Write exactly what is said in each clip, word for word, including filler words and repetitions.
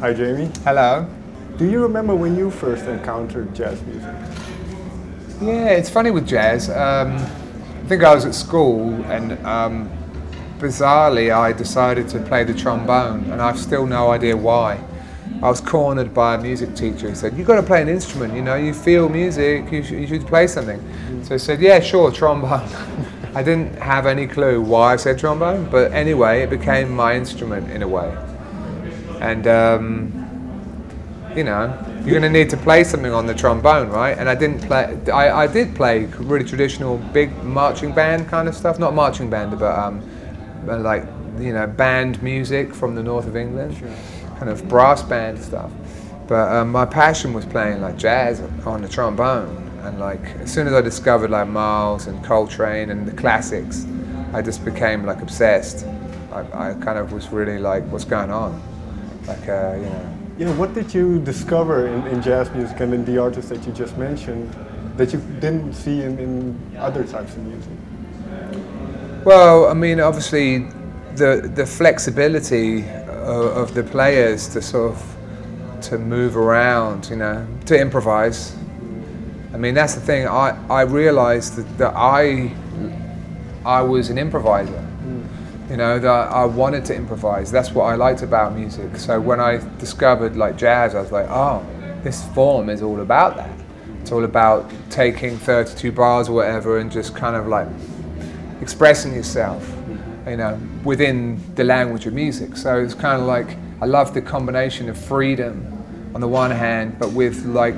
Hi, Jamie. Hello. Do you remember when you first encountered jazz music? Yeah, it's funny with jazz. Um, I think I was at school and um, bizarrely I decided to play the trombone, and I've still no idea why. I was cornered by a music teacher who said, you've got to play an instrument, you know, you feel music, you, sh you should play something. Mm. So I said, yeah, sure, trombone. I didn't have any clue why I said trombone, but anyway, it became my instrument in a way. And, um, you know, you're going to need to play something on the trombone, right? And I didn't play, I, I did play really traditional big marching band kind of stuff, not marching band, but um, like, you know, band music from the north of England. Sure. Kind of brass band stuff, but um, my passion was playing like jazz on the trombone, and like as soon as I discovered like Miles and Coltrane and the classics, I just became like obsessed. I, I kind of was really like, what's going on? Like uh, you know. You know, what did you discover in, in jazz music and in the artists that you just mentioned that you didn't see in, in other types of music? Well, I mean, obviously the the flexibility of the players to sort of to move around, you know, to improvise. I mean, that's the thing. I I realised that, that I I was an improviser. Mm. You know, that I wanted to improvise. That's what I liked about music. So when I discovered like jazz, I was like, oh, this form is all about that. It's all about taking thirty-two bars or whatever and just kind of like expressing yourself, you know, within the language of music. So it's kind of like, I love the combination of freedom on the one hand, but with like,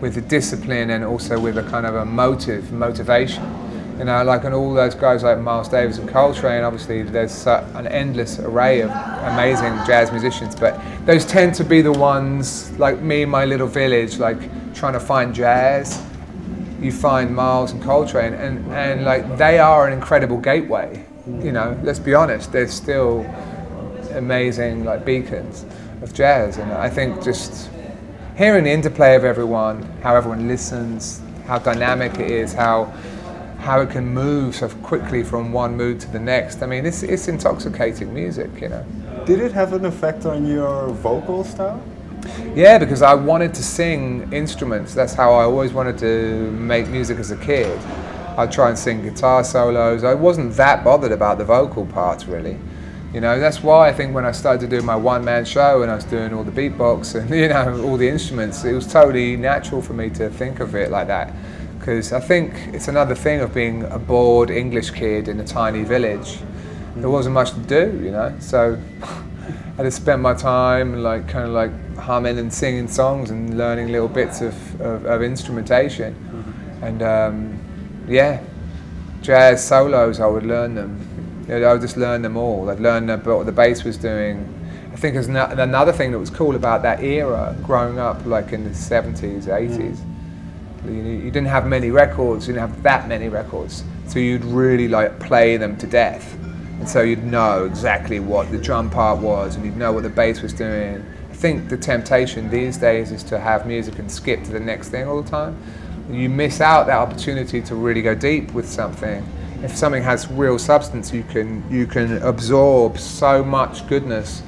with the discipline and also with a kind of a motive, motivation. You know, like and all those guys like Miles Davis and Coltrane, obviously there's an endless array of amazing jazz musicians, but those tend to be the ones, like me and my little village, like trying to find jazz. You find Miles and Coltrane, and, and like they are an incredible gateway. You know, let's be honest, there's still amazing like beacons of jazz, and I think just hearing the interplay of everyone, how everyone listens, how dynamic it is, how how it can move so quickly from one mood to the next. I mean, it's, it's intoxicating music, you know. Did it have an effect on your vocal style? Yeah, because I wanted to sing instruments. That's how I always wanted to make music as a kid. I'd try and sing guitar solos. I wasn't that bothered about the vocal parts, really. You know, that's why I think when I started to do my one-man show and I was doing all the beatbox and, you know, all the instruments, it was totally natural for me to think of it like that. Because I think it's another thing of being a bored English kid in a tiny village. There wasn't much to do, you know, so I just spent my time like kind of like humming and singing songs and learning little bits of, of, of instrumentation. And, um, yeah, jazz solos, I would learn them. You know, I would just learn them all. I'd learn about what the bass was doing. I think there's no, another thing that was cool about that era, growing up like in the seventies, eighties. Mm. You, you didn't have many records, you didn't have that many records. So you'd really like play them to death. And so you'd know exactly what the drum part was and you'd know what the bass was doing. I think the temptation these days is to have music and skip to the next thing all the time. You miss out that opportunity to really go deep with something. If something has real substance, you can you can absorb so much goodness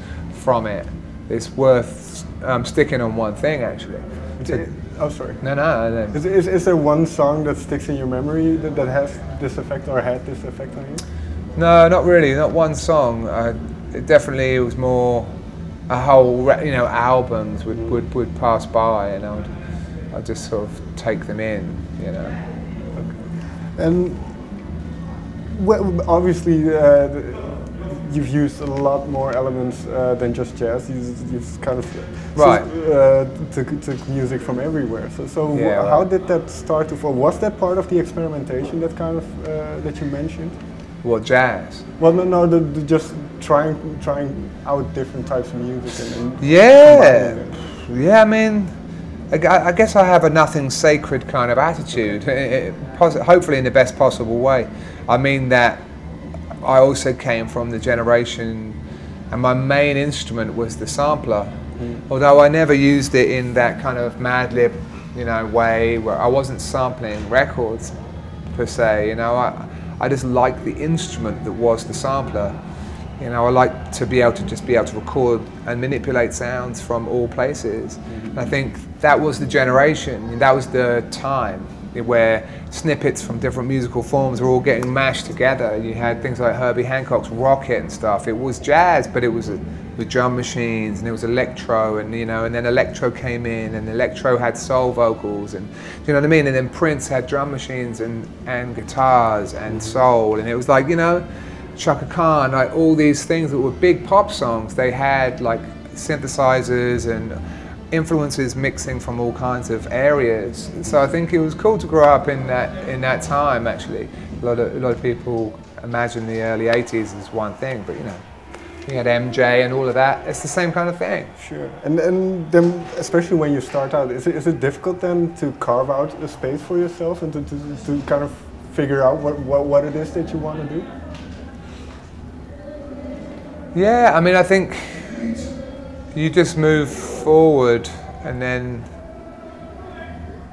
from it. It's worth um, sticking on one thing, actually. So, oh, sorry. No, no. no. Is, is, is there one song that sticks in your memory that, that has this effect or had this effect on you? No, not really. Not one song. Uh, it definitely, it was more a whole, you know, albums would, would, would pass by, and I would. I just sort of take them in, you know. Okay. And well, obviously, uh, you've used a lot more elements uh, than just jazz. You've, you've kind of right uh, took, took music from everywhere. So, so yeah, right. How did that start to form? Was that part of the experimentation that kind of uh, that you mentioned? What, jazz? Well, no, no, the, the just trying trying out different types of music. And, and yeah, yeah. I mean. I guess I have a nothing sacred kind of attitude, it, it, hopefully in the best possible way. I mean that I also came from the generation, and my main instrument was the sampler. Mm. Although I never used it in that kind of Mad Lib, you know, way where I wasn't sampling records per se. You know, I I just liked the instrument that was the sampler. You know, I like to be able to just be able to record and manipulate sounds from all places. Mm-hmm. And I think that was the generation, that was the time where snippets from different musical forms were all getting mashed together. You had things like Herbie Hancock's Rocket and stuff. It was jazz, but it was with drum machines, and it was electro, and you know, and then electro came in, and electro had soul vocals, and do you know what I mean? And then Prince had drum machines and and guitars and soul, and it was like, you know, Chaka Khan, like all these things that were big pop songs, they had like synthesizers and influences mixing from all kinds of areas. So I think it was cool to grow up in that in that time. Actually, a lot of a lot of people imagine the early eighties as one thing, but you know, you had M J and all of that. It's the same kind of thing. Sure. And and then, especially when you start out, is it, is it difficult then to carve out a space for yourself and to to, to kind of figure out what, what what it is that you want to do? Yeah, I mean, I think you just move forward, and then,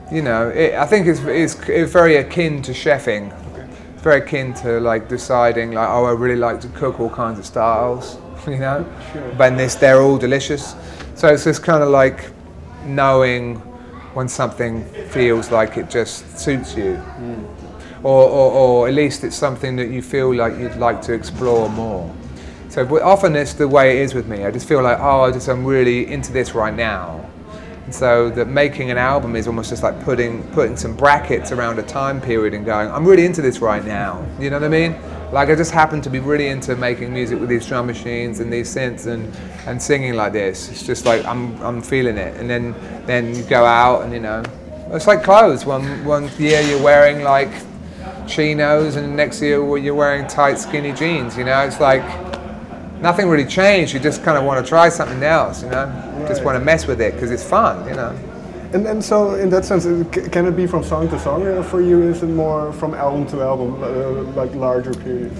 you know, it, I think it's, it's, it's very akin to chefing. Okay. It's very akin to like deciding like, oh, I really like to cook all kinds of styles, you know, sure. But this, they're all delicious. So it's just kind of like knowing when something feels like it just suits you. Mm. Or, or, or at least it's something that you feel like you'd like to explore more. So often it's the way it is with me. I just feel like, oh, I just, I'm really into this right now. And so that making an album is almost just like putting, putting some brackets around a time period and going, I'm really into this right now. You know what I mean? Like I just happen to be really into making music with these drum machines and these synths and, and singing like this. It's just like, I'm, I'm feeling it. And then, then you go out and, you know, it's like clothes. One, one year you're wearing like chinos, and the next year you're wearing tight skinny jeans, you know? It's like, nothing really changed, you just kind of want to try something else, you know? Right. Just want to mess with it because it's fun, you know? And, and so, in that sense, can it be from song to song, or for you is it more from album to album, uh, like larger periods?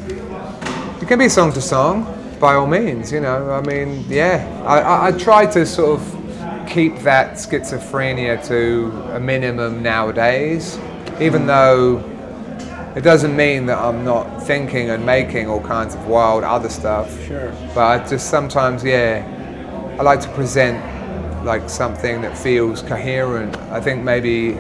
It can be song to song, by all means, you know? I mean, yeah. I, I, I try to sort of keep that schizophrenia to a minimum nowadays, even though it doesn't mean that I'm not thinking and making all kinds of wild other stuff. Sure. But I just sometimes, yeah, I like to present like something that feels coherent. I think maybe,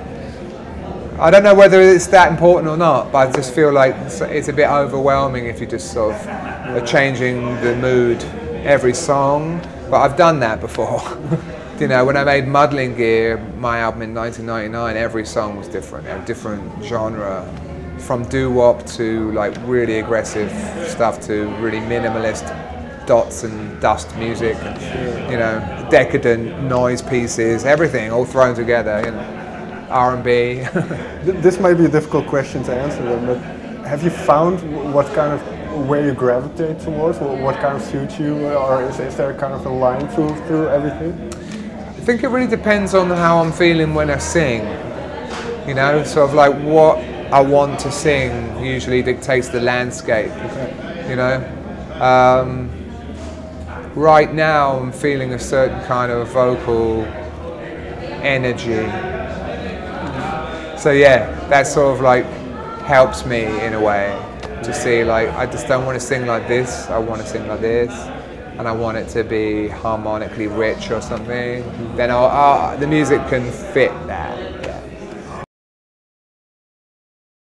I don't know whether it's that important or not, but I just feel like it's, it's a bit overwhelming if you just sort of are changing the mood every song. But I've done that before. You know, when I made Muddling Gear, my album in nineteen ninety-nine, every song was different, a different genre. From doo-wop to like really aggressive stuff to really minimalist dots and dust music, and, you know, decadent noise pieces, everything all thrown together, you know, R and B. This might be a difficult question to answer, but have you found what kind of, where you gravitate towards, what kind of suits you, or is, is there kind of a line through, through everything? I think it really depends on how I'm feeling when I sing, you know, sort of like what I want to sing usually dictates the landscape, you know. Um, right now I'm feeling a certain kind of vocal energy. So yeah, that sort of like helps me in a way to see like, I just don't want to sing like this, I want to sing like this, and I want it to be harmonically rich or something. Then I'll, I'll, the music can fit that.